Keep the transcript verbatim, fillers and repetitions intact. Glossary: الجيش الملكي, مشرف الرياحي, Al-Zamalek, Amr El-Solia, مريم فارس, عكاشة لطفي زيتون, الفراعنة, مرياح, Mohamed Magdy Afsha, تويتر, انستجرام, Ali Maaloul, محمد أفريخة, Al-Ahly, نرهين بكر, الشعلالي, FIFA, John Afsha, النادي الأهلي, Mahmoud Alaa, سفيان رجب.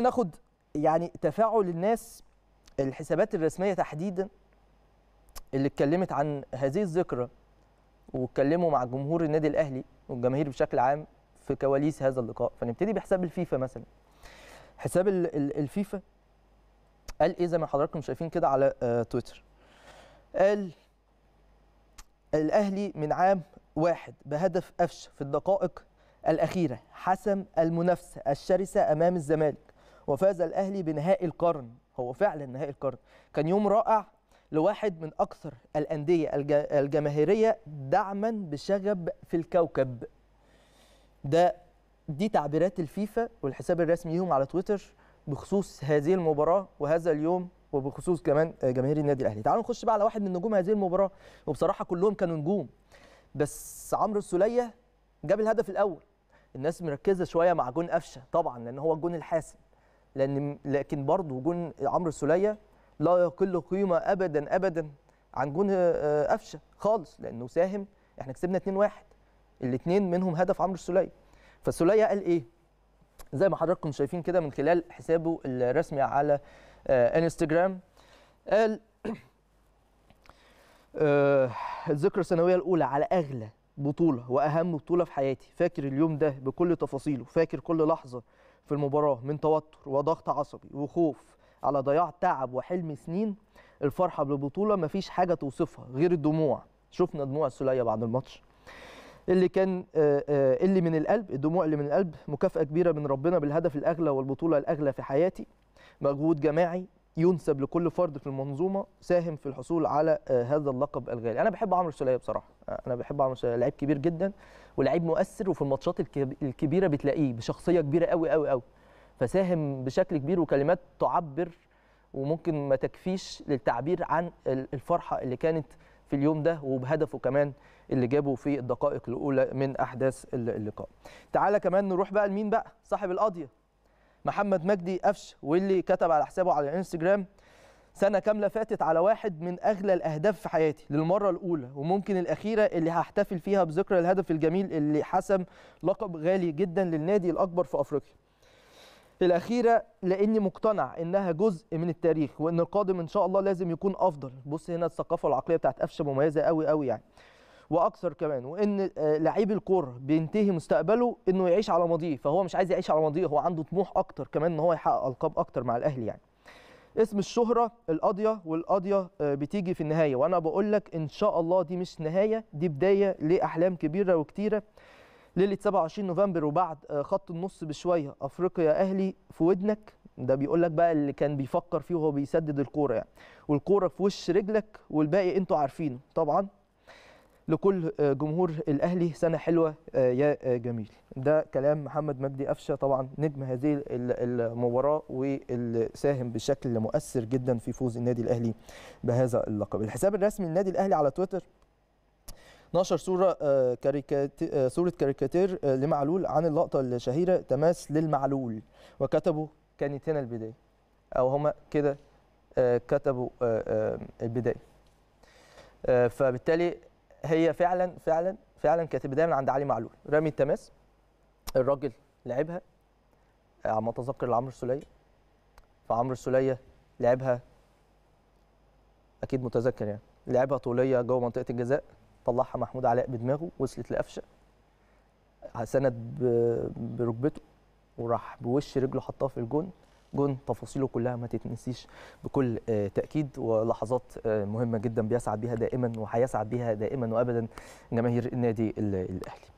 ناخد يعني تفاعل الناس، الحسابات الرسميه تحديدا اللي اتكلمت عن هذه الذكرى واتكلموا مع جمهور النادي الاهلي والجماهير بشكل عام في كواليس هذا اللقاء. فنبتدي بحساب الفيفا مثلا. حساب الفيفا قال ايه زي ما حضراتكم شايفين كده على تويتر، قال الاهلي من عام واحد بهدف أفش في الدقائق الاخيره حسم المنافسه الشرسه امام الزمالك وفاز الاهلي بنهائي القرن. هو فعلا نهائي القرن كان يوم رائع لواحد من اكثر الانديه الجماهيريه دعما بشغب في الكوكب ده. دي تعبيرات الفيفا والحساب الرسمي ليهم على تويتر بخصوص هذه المباراه وهذا اليوم وبخصوص كمان جماهير النادي الاهلي. تعالوا نخش بقى على واحد من نجوم هذه المباراه، وبصراحه كلهم كانوا نجوم، بس عمرو السوليه جاب الهدف الاول. الناس مركزه شويه مع جون أفشة طبعا لان هو الجون الحاسم، لان لكن برضه جون عمرو السوليه لا يقل قيمه ابدا ابدا عن جون أفشة خالص، لانه ساهم. احنا كسبنا اتنين واحد، الاثنين منهم هدف عمرو السوليه. فالسوليه قال ايه زي ما حضراتكم شايفين كده من خلال حسابه الرسمي على انستجرام، قال الذكرى السنويه الاولى على اغلى بطوله واهم بطوله في حياتي، فاكر اليوم ده بكل تفاصيله، فاكر كل لحظه في المباراه من توتر وضغط عصبي وخوف على ضياع تعب وحلم سنين. الفرحه بالبطوله مفيش حاجه توصفها غير الدموع، شفنا دموع السوليه بعد الماتش اللي كان اللي من القلب، الدموع اللي من القلب، مكافاه كبيره من ربنا بالهدف الاغلى والبطوله الاغلى في حياتي، مجهود جماعي ينسب لكل فرد في المنظومه ساهم في الحصول على هذا اللقب الغالي. انا بحب عمرو السوليه بصراحه، انا بحب عمرو السوليه، لعيب كبير جدا ولعيب مؤثر، وفي الماتشات الكبيره بتلاقيه بشخصيه كبيره قوي قوي قوي، فساهم بشكل كبير وكلمات تعبر وممكن ما تكفيش للتعبير عن الفرحه اللي كانت في اليوم ده وبهدفه كمان اللي جابه في الدقائق الاولى من احداث اللقاء. تعالى كمان نروح بقى لمين بقى صاحب القضيه، محمد مجدي أفش، واللي كتب على حسابه على الانستجرام سنة كاملة فاتت على واحد من أغلى الأهداف في حياتي للمرة الأولى وممكن الأخيرة اللي هحتفل فيها بذكرى الهدف الجميل اللي حسم لقب غالي جدا للنادي الأكبر في أفريقيا. الأخيرة لأني مقتنع إنها جزء من التاريخ وإن القادم إن شاء الله لازم يكون أفضل. بص هنا الثقافة والعقلية بتاعت أفشة مميزة قوي قوي يعني، واكثر كمان، وان لعيب الكوره بينتهي مستقبله انه يعيش على ماضيه، فهو مش عايز يعيش على ماضيه، هو عنده طموح اكتر كمان ان هو يحقق القاب اكتر مع الاهلي يعني. اسم الشهره القاضيه، والقاضيه بتيجي في النهايه، وانا بقول لك ان شاء الله دي مش نهايه، دي بدايه لاحلام كبيره وكتيره. ليله سبعة وعشرين نوفمبر وبعد خط النص بشويه افريقيا اهلي في ودنك، ده بيقول لك بقى اللي كان بيفكر فيه وهو بيسدد الكوره يعني، والكوره في وش رجلك والباقي انتوا عارفينه طبعا. لكل جمهور الأهلي سنة حلوة يا جميل. ده كلام محمد مجدي أفشة طبعا نجم هذه المباراة والساهم بشكل مؤثر جدا في فوز النادي الأهلي بهذا اللقب. الحساب الرسمي للنادي الأهلي على تويتر نشر صورة كاريكاتير صورة كاريكاتير لمعلول عن اللقطة الشهيرة تماس للمعلول، وكتبوا كانت هنا البداية، أو هما كده كتبوا البداية، فبالتالي هي فعلا فعلا فعلا كانت البدايه من عند علي معلول، رمي التماس، الراجل لعبها على ما اتذكر لعمرو السوليه، فعمرو السوليه لعبها اكيد متذكر يعني، لعبها طوليه جوه منطقه الجزاء، طلعها محمود علاء بدماغه، وصلت لقفشه، سند بركبته وراح بوش رجله حطها في الجون. جون تفاصيله كلها ما تتنسيش بكل تأكيد، ولحظات مهمة جدا بيسعد بيها دائما وهيسعد بيها دائما وأبدا جماهير النادي الأهلي.